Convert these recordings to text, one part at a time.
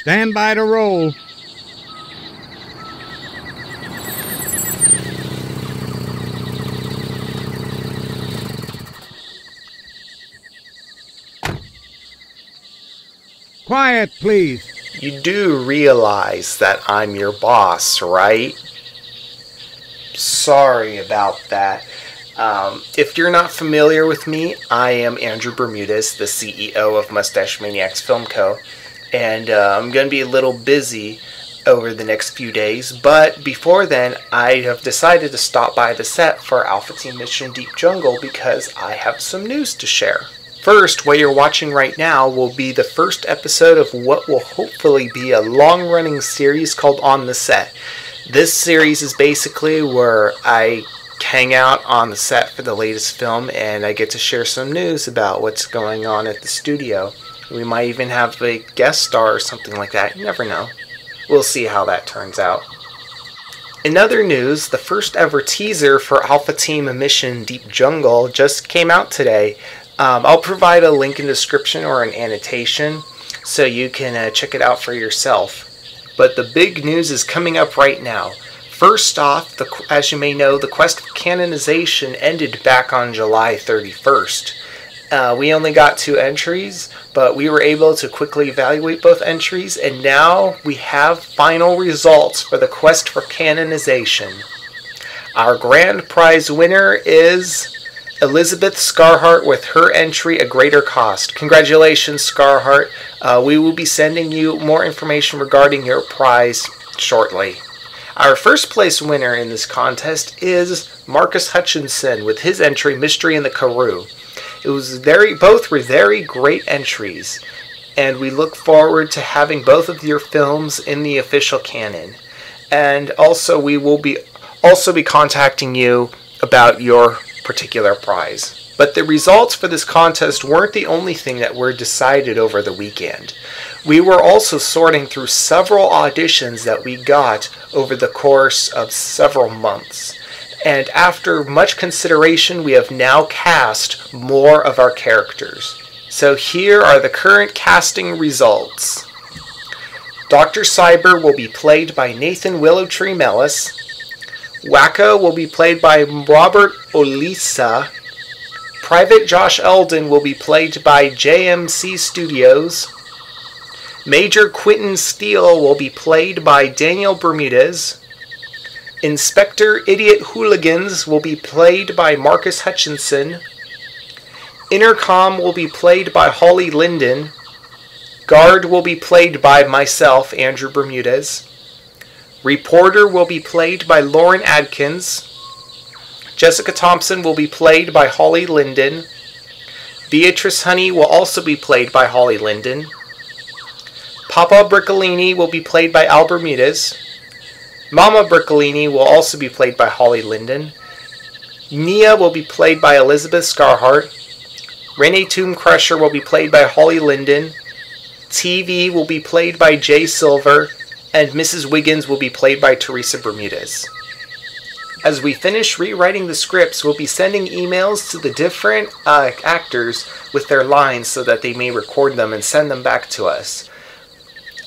Stand by to roll. Quiet, please. You do realize that I'm your boss, right? Sorry about that. If you're not familiar with me, I am Andrew Bermudez, the CEO of Mustache Maniacs Film Co., and I'm going to be a little busy over the next few days, but before then, I have decided to stop by the set for Alpha Team Mission Deep Jungle because I have some news to share. First, what you're watching right now will be the first episode of what will hopefully be a long-running series called On the Set. This series is basically where I hang out on the set for the latest film and I get to share some news about what's going on at the studio. We might even have a guest star or something like that. You never know. We'll see how that turns out. In other news, the first ever teaser for Alpha Team: Mission Deep Jungle just came out today. I'll provide a link in the description or an annotation so you can check it out for yourself. But the big news is coming up right now. First off, as you may know, the quest for canonization ended back on July 31st. We only got 2 entries, but we were able to quickly evaluate both entries, and now we have final results for the quest for canonization. Our grand prize winner is Elizabeth Scarhart with her entry, A Greater Cost. Congratulations, Scarhart. We will be sending you more information regarding your prize shortly. Our first place winner in this contest is Marcus Hutchinson with his entry, Mystery in the Karoo. Both were very great entries, and we look forward to having both of your films in the official canon. And also, we will be contacting you about your particular prize. But the results for this contest weren't the only thing that were decided over the weekend. We were also sorting through several auditions that we got over the course of several months. And after much consideration, we have now cast more of our characters. So here are the current casting results. Dr. Cyber will be played by Nathan Willowtree-Mellis. Wacko will be played by Robert Olisa. Private Josh Eldon will be played by JMC Studios. Major Quentin Steele will be played by Daniel Bermudez. Inspector Idiot Hooligans will be played by Marcus Hutchinson. Intercom will be played by Holly Linden. Guard will be played by myself, Andrew Bermudez. Reporter will be played by Lauren Adkins. Jessica Thompson will be played by Holly Linden. Beatrice Honey will also be played by Holly Linden. Papa Briccolini will be played by Al Bermudez. Mama Briccolini will also be played by Holly Linden. Nia will be played by Elizabeth Scarhart. Renee Tomb Crusher will be played by Holly Linden. TV will be played by Jay Silver. And Mrs. Wiggins will be played by Teresa Bermudez. As we finish rewriting the scripts, we'll be sending emails to the different actors with their lines so that they may record them and send them back to us.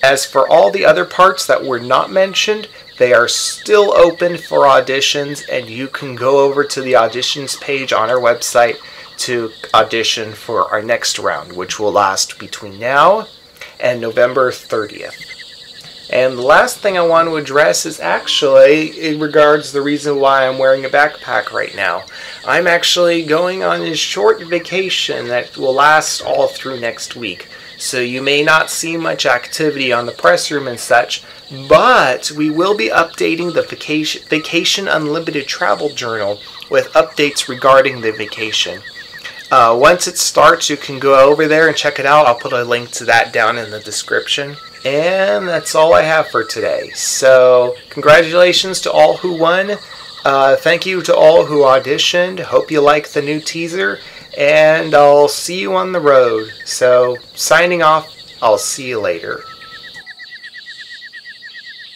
As for all the other parts that were not mentioned, they are still open for auditions, and you can go over to the auditions page on our website to audition for our next round, which will last between now and November 30th. And the last thing I want to address is actually in regards the reason why I'm wearing a backpack right now. I'm actually going on a short vacation that will last all through next week. So you may not see much activity on the press room and such, but we will be updating the Vacation Unlimited Travel Journal with updates regarding the vacation. Once it starts, you can go over there and check it out. I'll put a link to that down in the description. And that's all I have for today. So, congratulations to all who won. Thank you to all who auditioned. Hope you like the new teaser. And I'll see you on the road. So, signing off. I'll see you later.